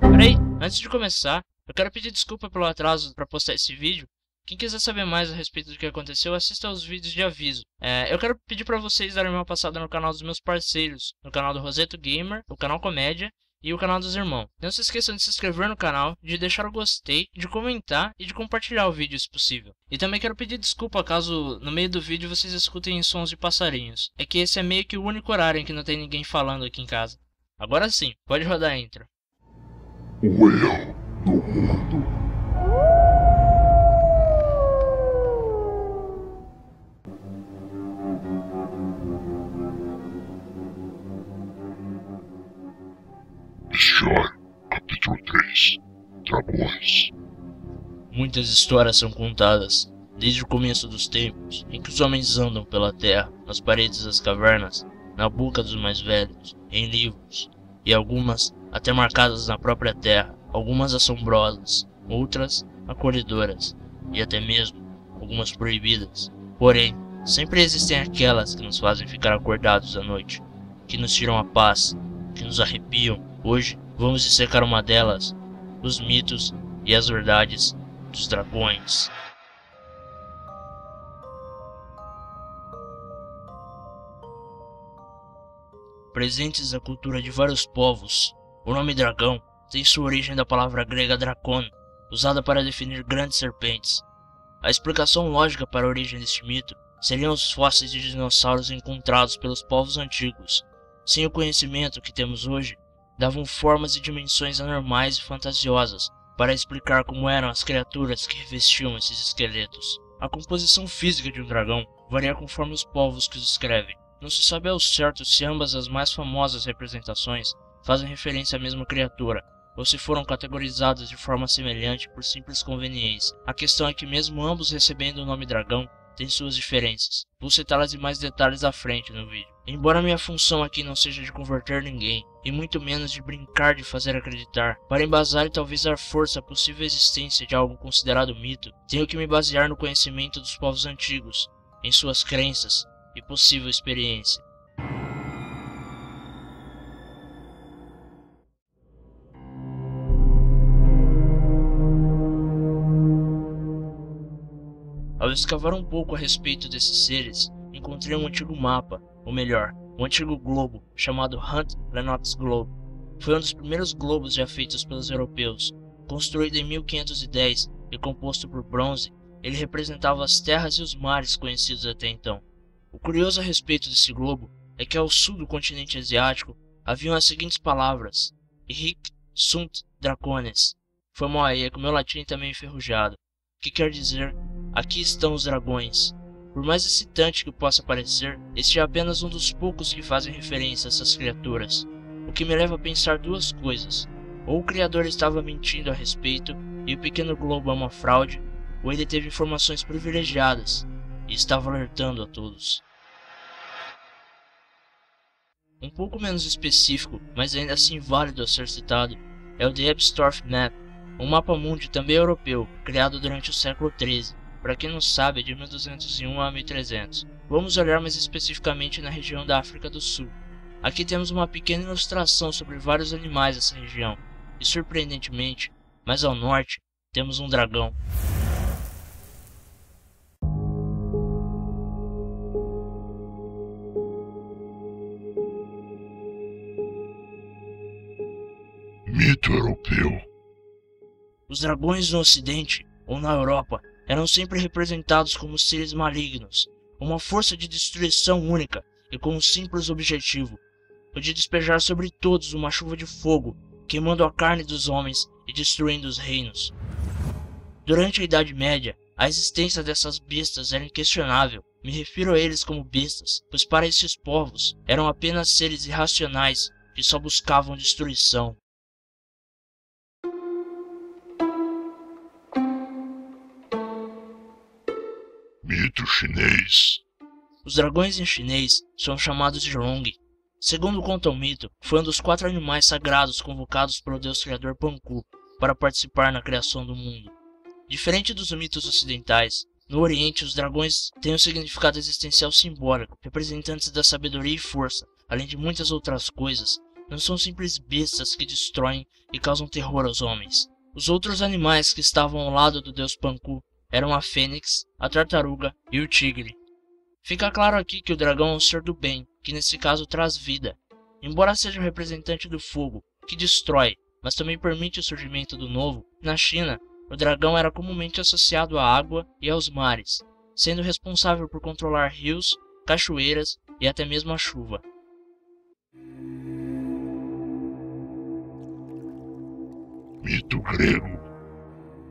Peraí, antes de começar, eu quero pedir desculpa pelo atraso para postar esse vídeo. Quem quiser saber mais a respeito do que aconteceu, assista aos vídeos de aviso. Eu quero pedir para vocês darem uma passada no canal dos meus parceiros, no canal do Roseto Gamer, o canal Comédia e o canal dos Irmãos. Não se esqueçam de se inscrever no canal, de deixar o gostei, de comentar e de compartilhar o vídeo se possível. E também quero pedir desculpa caso no meio do vídeo vocês escutem sons de passarinhos. É que esse é meio que o único horário em que não tem ninguém falando aqui em casa. Agora sim, pode rodar a intro. O eu do mundo. Capítulo 3 – Dragões. Muitas histórias são contadas, desde o começo dos tempos, em que os homens andam pela terra, nas paredes das cavernas, na boca dos mais velhos, em livros, e algumas até marcadas na própria terra, algumas assombrosas, outras acolhedoras, e até mesmo algumas proibidas. Porém, sempre existem aquelas que nos fazem ficar acordados à noite, que nos tiram a paz, que nos arrepiam. Hoje vamos dissecar uma delas, os mitos e as verdades dos dragões. Presentes na cultura de vários povos, o nome dragão tem sua origem da palavra grega dracon, usada para definir grandes serpentes. A explicação lógica para a origem deste mito seriam os fósseis de dinossauros encontrados pelos povos antigos. Sem o conhecimento que temos hoje, davam formas e dimensões anormais e fantasiosas para explicar como eram as criaturas que revestiam esses esqueletos. A composição física de um dragão varia conforme os povos que os escrevem. Não se sabe ao certo se ambas as mais famosas representações fazem referência à mesma criatura, ou se foram categorizadas de forma semelhante por simples conveniência. A questão é que mesmo ambos recebendo o nome dragão, tem suas diferenças. Vou citá-las em mais detalhes à frente no vídeo. Embora minha função aqui não seja de converter ninguém, e muito menos de brincar de fazer acreditar, para embasar e talvez dar força à possível existência de algo considerado mito, tenho que me basear no conhecimento dos povos antigos, em suas crenças e possível experiência. Ao escavar um pouco a respeito desses seres, encontrei um antigo mapa, ou melhor, um antigo globo, chamado Hunt Lennox Globe. Foi um dos primeiros globos já feitos pelos europeus. Construído em 1510 e composto por bronze, ele representava as terras e os mares conhecidos até então. O curioso a respeito desse globo é que ao sul do continente asiático haviam as seguintes palavras: Hic sunt dracones. Foi mal aí com meu latim também enferrujado, que quer dizer: aqui estão os dragões. Por mais excitante que possa parecer, este é apenas um dos poucos que fazem referência a essas criaturas, o que me leva a pensar duas coisas: ou o criador estava mentindo a respeito e o pequeno globo é uma fraude, ou ele teve informações privilegiadas e estava alertando a todos. Um pouco menos específico, mas ainda assim válido a ser citado, é o The Ebstorf Map, um mapa mundi também europeu, criado durante o século XIII. Para quem não sabe, de 1201 a 1300. Vamos olhar mais especificamente na região da África do Sul. Aqui temos uma pequena ilustração sobre vários animais dessa região, e surpreendentemente, mais ao norte, temos um dragão. Mito europeu. Os dragões no Ocidente, ou na Europa, eram sempre representados como seres malignos, uma força de destruição única e com um simples objetivo, o de despejar sobre todos uma chuva de fogo, queimando a carne dos homens e destruindo os reinos. Durante a Idade Média, a existência dessas bestas era inquestionável. Me refiro a eles como bestas, pois para esses povos eram apenas seres irracionais que só buscavam destruição. Mito chinês. Os dragões em chinês são chamados de Long. Segundo conta o mito, foi um dos 4 animais sagrados convocados pelo deus criador Pangu para participar na criação do mundo. Diferente dos mitos ocidentais, no Oriente os dragões têm um significado existencial simbólico, representantes da sabedoria e força, além de muitas outras coisas, não são simples bestas que destroem e causam terror aos homens. Os outros animais que estavam ao lado do deus Pangu eram a fênix, a tartaruga e o tigre. Fica claro aqui que o dragão é um ser do bem, que nesse caso traz vida. Embora seja o representante do fogo, que destrói, mas também permite o surgimento do novo, na China, o dragão era comumente associado à água e aos mares, sendo responsável por controlar rios, cachoeiras e até mesmo a chuva. Mito grego.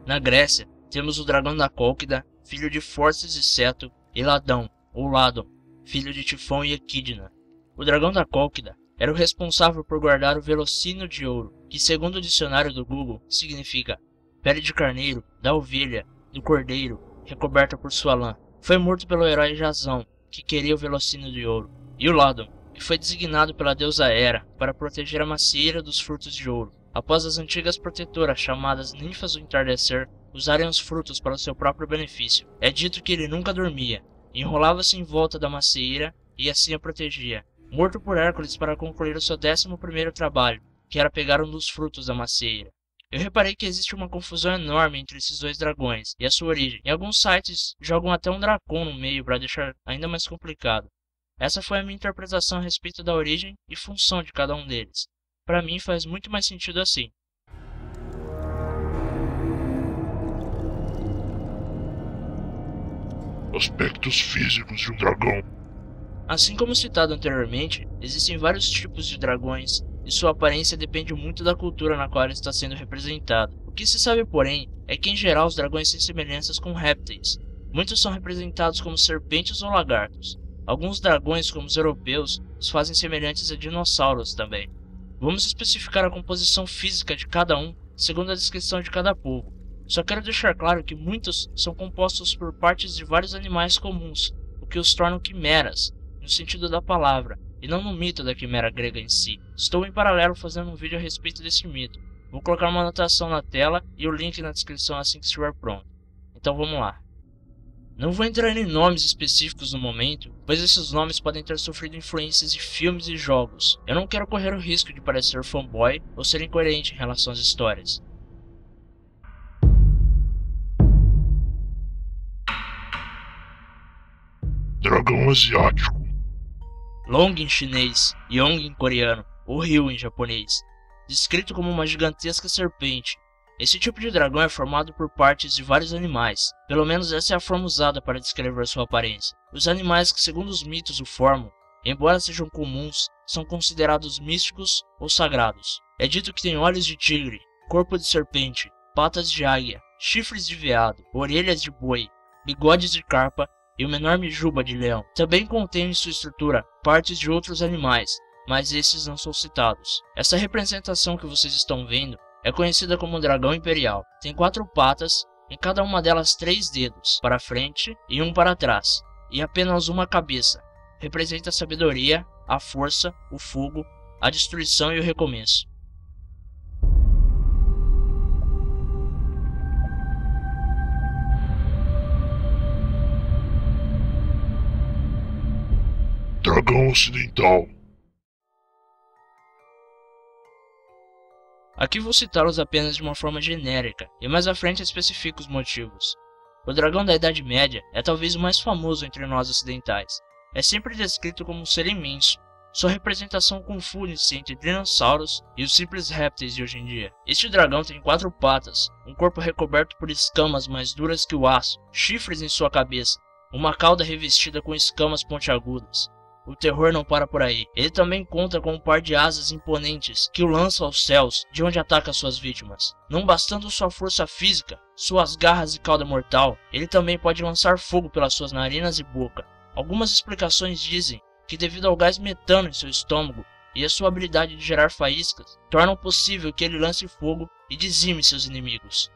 Na Grécia, temos o dragão da Cólquida, filho de Forces e Ceto, e Ladon, ou Ladon, filho de Tifão e Equidna. O dragão da Cólquida era o responsável por guardar o Velocino de Ouro, que segundo o dicionário do Google, significa pele de carneiro, da ovelha, do cordeiro, recoberta por sua lã. Foi morto pelo herói Jasão, que queria o Velocino de Ouro, e o Ladon, que foi designado pela deusa Hera para proteger a macieira dos frutos de ouro, após as antigas protetoras chamadas ninfas do entardecer usarem os frutos para o seu próprio benefício. É dito que ele nunca dormia, enrolava-se em volta da macieira e assim a protegia. Morto por Hércules para concluir o seu 11º trabalho, que era pegar um dos frutos da macieira. Eu reparei que existe uma confusão enorme entre esses dois dragões e a sua origem, e alguns sites jogam até um dracon no meio para deixar ainda mais complicado. Essa foi a minha interpretação a respeito da origem e função de cada um deles. Para mim faz muito mais sentido assim. Aspectos físicos de um dragão. Assim como citado anteriormente, existem vários tipos de dragões, e sua aparência depende muito da cultura na qual ela está sendo representada. O que se sabe, porém, é que em geral os dragões têm semelhanças com répteis. Muitos são representados como serpentes ou lagartos. Alguns dragões, como os europeus, os fazem semelhantes a dinossauros também. Vamos especificar a composição física de cada um, segundo a descrição de cada povo. Só quero deixar claro que muitos são compostos por partes de vários animais comuns, o que os tornam quimeras, no sentido da palavra, e não no mito da quimera grega em si. Estou em paralelo fazendo um vídeo a respeito desse mito. Vou colocar uma anotação na tela e o link na descrição assim que estiver pronto. Então vamos lá. Não vou entrar em nomes específicos no momento, pois esses nomes podem ter sofrido influências de filmes e jogos. Eu não quero correr o risco de parecer fanboy ou ser incoerente em relação às histórias. Dragão asiático. Long em chinês, Yong em coreano, ou Ryu em japonês, descrito como uma gigantesca serpente. Esse tipo de dragão é formado por partes de vários animais, pelo menos essa é a forma usada para descrever sua aparência. Os animais que segundo os mitos o formam, embora sejam comuns, são considerados místicos ou sagrados. É dito que tem olhos de tigre, corpo de serpente, patas de águia, chifres de veado, orelhas de boi, bigodes de carpa, e uma enorme juba de leão. Também contém em sua estrutura partes de outros animais, mas esses não são citados. Essa representação que vocês estão vendo é conhecida como dragão imperial. Tem 4 patas, em cada uma delas 3 dedos, para frente e um para trás, e apenas uma cabeça. Representa a sabedoria, a força, o fogo, a destruição e o recomeço. Dragão ocidental. Aqui vou citá-los apenas de uma forma genérica, e mais à frente especifico os motivos. O dragão da Idade Média é talvez o mais famoso entre nós ocidentais. É sempre descrito como um ser imenso. Sua representação confunde-se entre dinossauros e os simples répteis de hoje em dia. Este dragão tem 4 patas, um corpo recoberto por escamas mais duras que o aço, chifres em sua cabeça, uma cauda revestida com escamas pontiagudas. O terror não para por aí. Ele também conta com um par de asas imponentes que o lança aos céus, de onde ataca suas vítimas. Não bastando sua força física, suas garras e cauda mortal, ele também pode lançar fogo pelas suas narinas e boca. Algumas explicações dizem que devido ao gás metano em seu estômago e a sua habilidade de gerar faíscas, tornam possível que ele lance fogo e dizime seus inimigos.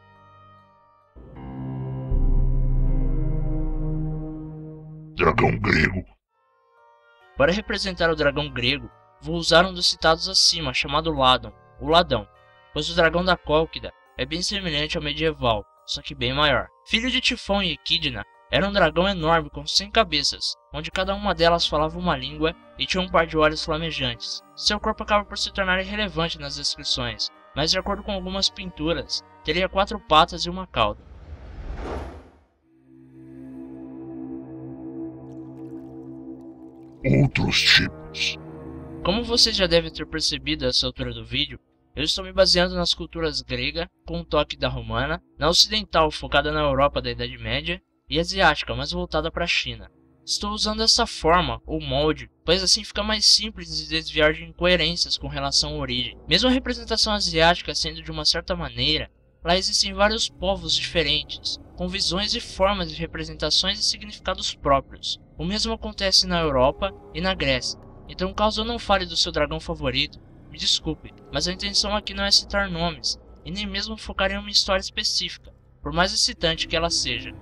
Dragão grego. Para representar o dragão grego, vou usar um dos citados acima, chamado Ladon, ou Ladão, pois o dragão da Cólquida é bem semelhante ao medieval, só que bem maior. Filho de Tifão e Equidna, Era um dragão enorme com 100 cabeças, onde cada uma delas falava uma língua e tinha um par de olhos flamejantes. Seu corpo acaba por se tornar irrelevante nas descrições, mas de acordo com algumas pinturas, teria 4 patas e uma cauda. Outros tipos. Como você já deve ter percebido a essa altura do vídeo, eu estou me baseando nas culturas grega, com um toque da romana, na ocidental focada na Europa da Idade Média, e asiática, mas voltada para a China. Estou usando essa forma, ou molde, pois assim fica mais simples de desviar de incoerências com relação à origem. Mesmo a representação asiática sendo de uma certa maneira, lá existem vários povos diferentes, com visões e formas de representações e significados próprios. O mesmo acontece na Europa e na Grécia. Então, caso eu não fale do seu dragão favorito, me desculpe, mas a intenção aqui não é citar nomes, e nem mesmo focar em uma história específica, por mais excitante que ela seja.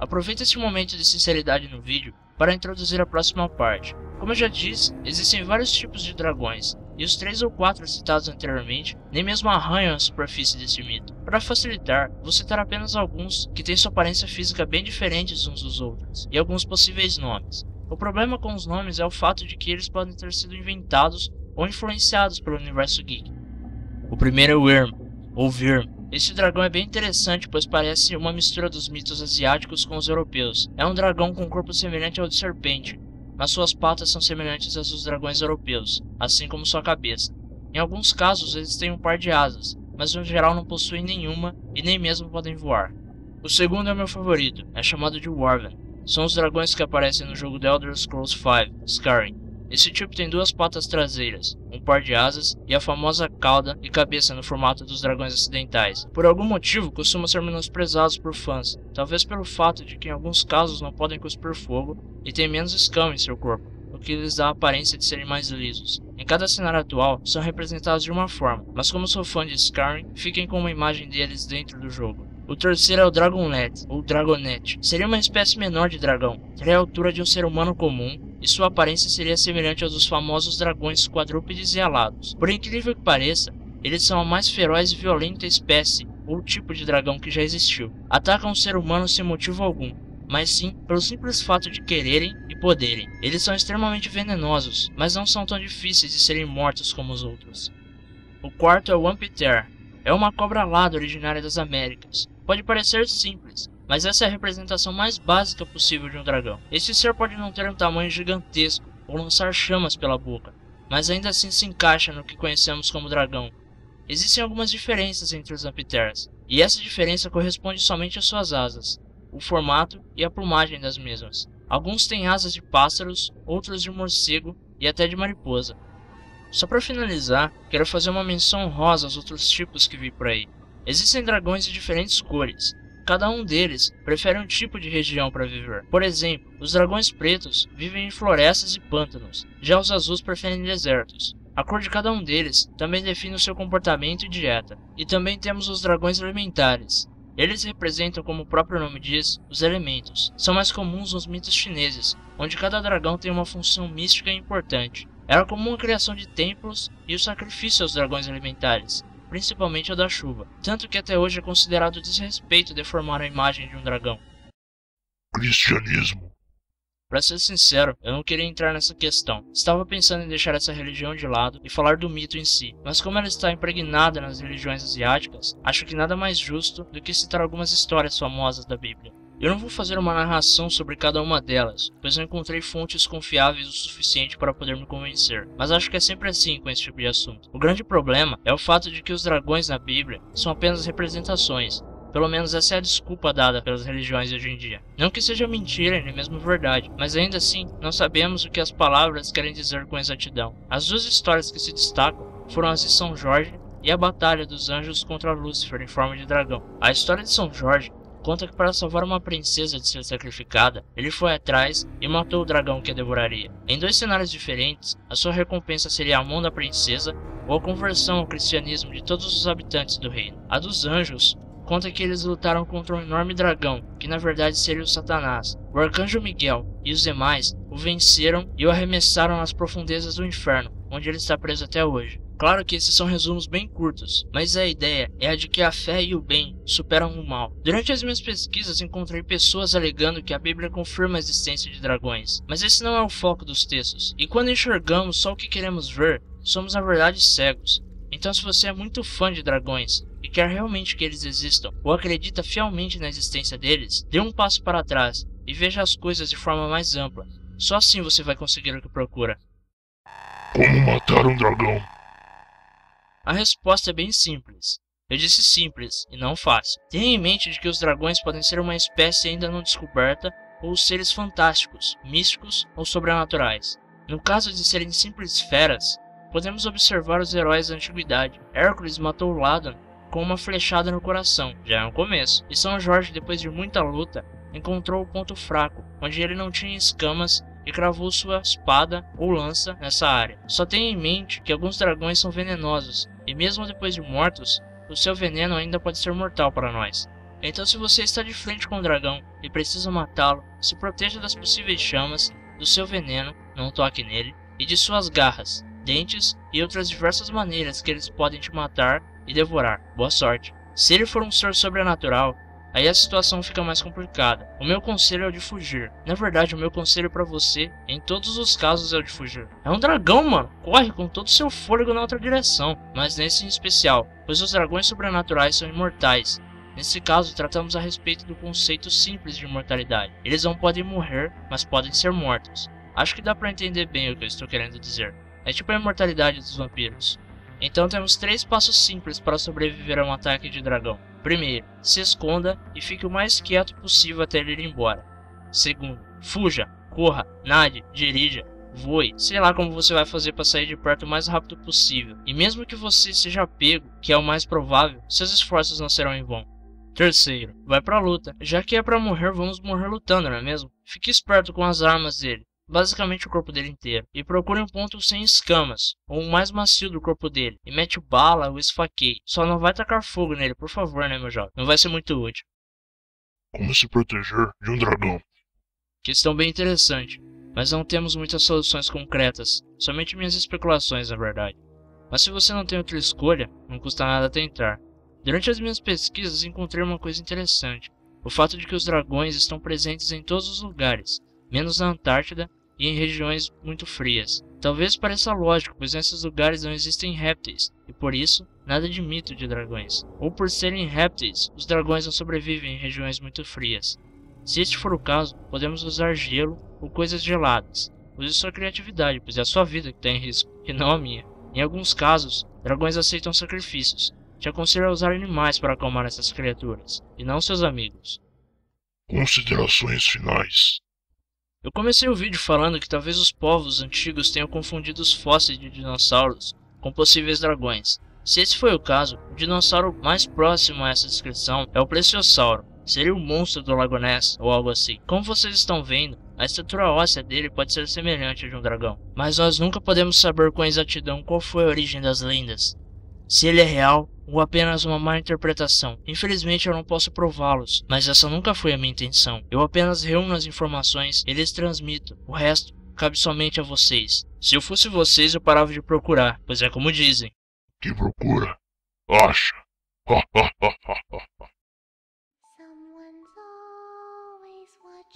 Aproveite este momento de sinceridade no vídeo para introduzir a próxima parte. Como eu já disse, existem vários tipos de dragões, e os 3 ou 4 citados anteriormente nem mesmo arranham a superfície desse mito. Para facilitar, vou citar apenas alguns que têm sua aparência física bem diferentes uns dos outros, e alguns possíveis nomes. O problema com os nomes é o fato de que eles podem ter sido inventados ou influenciados pelo universo geek. O primeiro é o Wyrm, ou Verm. Este dragão é bem interessante, pois parece uma mistura dos mitos asiáticos com os europeus. É um dragão com um corpo semelhante ao de serpente, mas suas patas são semelhantes às dos dragões europeus, assim como sua cabeça. Em alguns casos eles têm um par de asas, mas no geral não possuem nenhuma e nem mesmo podem voar. O segundo é meu favorito, é chamado de Wyvern. São os dragões que aparecem no jogo The Elder Scrolls V Skyrim. Esse tipo tem 2 patas traseiras, um par de asas e a famosa cauda e cabeça no formato dos dragões ocidentais. Por algum motivo, costumam ser menosprezados por fãs, talvez pelo fato de que em alguns casos não podem cuspir fogo e têm menos escama em seu corpo, o que lhes dá a aparência de serem mais lisos. Em cada cenário atual, são representados de uma forma, mas como sou fã de Skyrim, fiquem com uma imagem deles dentro do jogo. O terceiro é o Dragonlet, ou Dragonete. Seria uma espécie menor de dragão, teria a altura de um ser humano comum, e sua aparência seria semelhante aos dos famosos dragões quadrúpedes e alados. Por incrível que pareça, eles são a mais feroz e violenta espécie ou tipo de dragão que já existiu. Atacam um ser humano sem motivo algum, mas sim pelo simples fato de quererem e poderem. Eles são extremamente venenosos, mas não são tão difíceis de serem mortos como os outros. O quarto é o Anfíter. É uma cobra alada originária das Américas. Pode parecer simples, mas essa é a representação mais básica possível de um dragão. Este ser pode não ter um tamanho gigantesco ou lançar chamas pela boca, mas ainda assim se encaixa no que conhecemos como dragão. Existem algumas diferenças entre os Anfíteras, e essa diferença corresponde somente às suas asas, o formato e a plumagem das mesmas. Alguns têm asas de pássaros, outros de morcego e até de mariposa. Só para finalizar, quero fazer uma menção honrosa aos outros tipos que vi por aí. Existem dragões de diferentes cores. Cada um deles prefere um tipo de região para viver. Por exemplo, os dragões pretos vivem em florestas e pântanos, já os azuis preferem desertos. A cor de cada um deles também define o seu comportamento e dieta. E também temos os dragões elementares. Eles representam, como o próprio nome diz, os elementos. São mais comuns nos mitos chineses, onde cada dragão tem uma função mística importante. Era comum a criação de templos e o sacrifício aos dragões elementares, principalmente o da chuva, tanto que até hoje é considerado desrespeito deformar a imagem de um dragão. Cristianismo. Para ser sincero, eu não queria entrar nessa questão, estava pensando em deixar essa religião de lado e falar do mito em si, mas como ela está impregnada nas religiões asiáticas, acho que nada mais justo do que citar algumas histórias famosas da Bíblia. Eu não vou fazer uma narração sobre cada uma delas, pois não encontrei fontes confiáveis o suficiente para poder me convencer, mas acho que é sempre assim com esse tipo de assunto. O grande problema é o fato de que os dragões na Bíblia são apenas representações, pelo menos essa é a desculpa dada pelas religiões hoje em dia. Não que seja mentira nem mesmo verdade, mas ainda assim não sabemos o que as palavras querem dizer com exatidão. As 2 histórias que se destacam foram as de São Jorge e a Batalha dos Anjos contra Lúcifer em forma de dragão. A história de São Jorge conta que para salvar uma princesa de ser sacrificada, ele foi atrás e matou o dragão que a devoraria. Em 2 cenários diferentes, a sua recompensa seria a mão da princesa ou a conversão ao cristianismo de todos os habitantes do reino. A dos anjos conta que eles lutaram contra um enorme dragão, que na verdade seria o Satanás. O arcanjo Miguel e os demais o venceram e o arremessaram nas profundezas do inferno, onde ele está preso até hoje. Claro que esses são resumos bem curtos, mas a ideia é a de que a fé e o bem superam o mal. Durante as minhas pesquisas encontrei pessoas alegando que a Bíblia confirma a existência de dragões, mas esse não é o foco dos textos, e quando enxergamos só o que queremos ver, somos na verdade cegos. Então se você é muito fã de dragões e quer realmente que eles existam, ou acredita fielmente na existência deles, dê um passo para trás e veja as coisas de forma mais ampla. Só assim você vai conseguir o que procura. Como matar um dragão? A resposta é bem simples. Eu disse simples e não fácil. Tenha em mente de que os dragões podem ser uma espécie ainda não descoberta ou seres fantásticos, místicos ou sobrenaturais. No caso de serem simples feras, podemos observar os heróis da antiguidade. Hércules matou Ladon com uma flechada no coração, já é um começo. E São Jorge, depois de muita luta, encontrou o ponto fraco, onde ele não tinha escamas, e cravou sua espada ou lança nessa área. Só tenha em mente que alguns dragões são venenosos, e mesmo depois de mortos, o seu veneno ainda pode ser mortal para nós. Então se você está de frente com um dragão e precisa matá-lo, se proteja das possíveis chamas, do seu veneno, não toque nele, e de suas garras, dentes e outras diversas maneiras que eles podem te matar e devorar. Boa sorte! Se ele for um ser sobrenatural, aí a situação fica mais complicada. O meu conselho é o de fugir. Na verdade, o meu conselho pra você, em todos os casos, é o de fugir. É um dragão, mano. Corre com todo o seu fôlego na outra direção. Mas nesse em especial, pois os dragões sobrenaturais são imortais. Nesse caso, tratamos a respeito do conceito simples de imortalidade. Eles não podem morrer, mas podem ser mortos. Acho que dá pra entender bem o que eu estou querendo dizer. É tipo a imortalidade dos vampiros. Então temos três passos simples para sobreviver a um ataque de dragão. Primeiro, se esconda e fique o mais quieto possível até ele ir embora. Segundo, fuja, corra, nade, dirija, voe. Sei lá como você vai fazer para sair de perto o mais rápido possível. E mesmo que você seja pego, que é o mais provável, seus esforços não serão em vão. Terceiro, vai para a luta. Já que é para morrer, vamos morrer lutando, não é mesmo? Fique esperto com as armas dele, basicamente o corpo dele inteiro, e procure um ponto sem escamas, ou o mais macio do corpo dele, e mete bala ou esfaqueie. Só não vai tacar fogo nele, por favor, né, meu jovem? Não vai ser muito útil. Como se proteger de um dragão? Questão bem interessante, mas não temos muitas soluções concretas, somente minhas especulações, na verdade. Mas se você não tem outra escolha, não custa nada tentar. Durante as minhas pesquisas encontrei uma coisa interessante, o fato de que os dragões estão presentes em todos os lugares, menos na Antártida, e em regiões muito frias. Talvez pareça lógico, pois nesses lugares não existem répteis, e por isso, nada de mito de dragões. Ou por serem répteis, os dragões não sobrevivem em regiões muito frias. Se este for o caso, podemos usar gelo ou coisas geladas. Use sua criatividade, pois é a sua vida que está em risco, e não a minha. Em alguns casos, dragões aceitam sacrifícios. Te aconselho a usar animais para acalmar essas criaturas, e não seus amigos. Considerações finais. Eu comecei o vídeo falando que talvez os povos antigos tenham confundido os fósseis de dinossauros com possíveis dragões. Se esse foi o caso, o dinossauro mais próximo a essa descrição é o Plesiosauro. Seria o monstro do Dragonete ou algo assim. Como vocês estão vendo, a estrutura óssea dele pode ser semelhante a de um dragão. Mas nós nunca podemos saber com exatidão qual foi a origem das lendas. Se ele é real ou apenas uma má interpretação. Infelizmente eu não posso prová-los, mas essa nunca foi a minha intenção. Eu apenas reúno as informações e lhes transmito. O resto cabe somente a vocês. Se eu fosse vocês, eu parava de procurar, pois é como dizem. Quem procura, acha.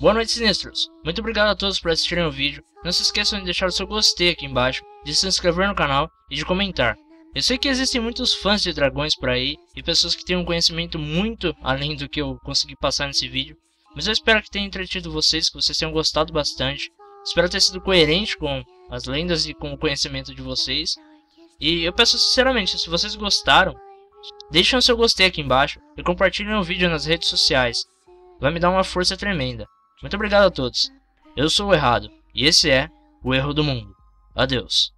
Boa noite, sinistros. Muito obrigado a todos por assistirem o vídeo. Não se esqueçam de deixar o seu gostei aqui embaixo, de se inscrever no canal e de comentar. Eu sei que existem muitos fãs de dragões por aí, e pessoas que têm um conhecimento muito além do que eu consegui passar nesse vídeo, mas eu espero que tenha entretido vocês, que vocês tenham gostado bastante. Espero ter sido coerente com as lendas e com o conhecimento de vocês. E eu peço sinceramente, se vocês gostaram, deixem o seu gostei aqui embaixo e compartilhem o vídeo nas redes sociais. Vai me dar uma força tremenda. Muito obrigado a todos. Eu sou o Errado, e esse é o Erro do Mundo. Adeus.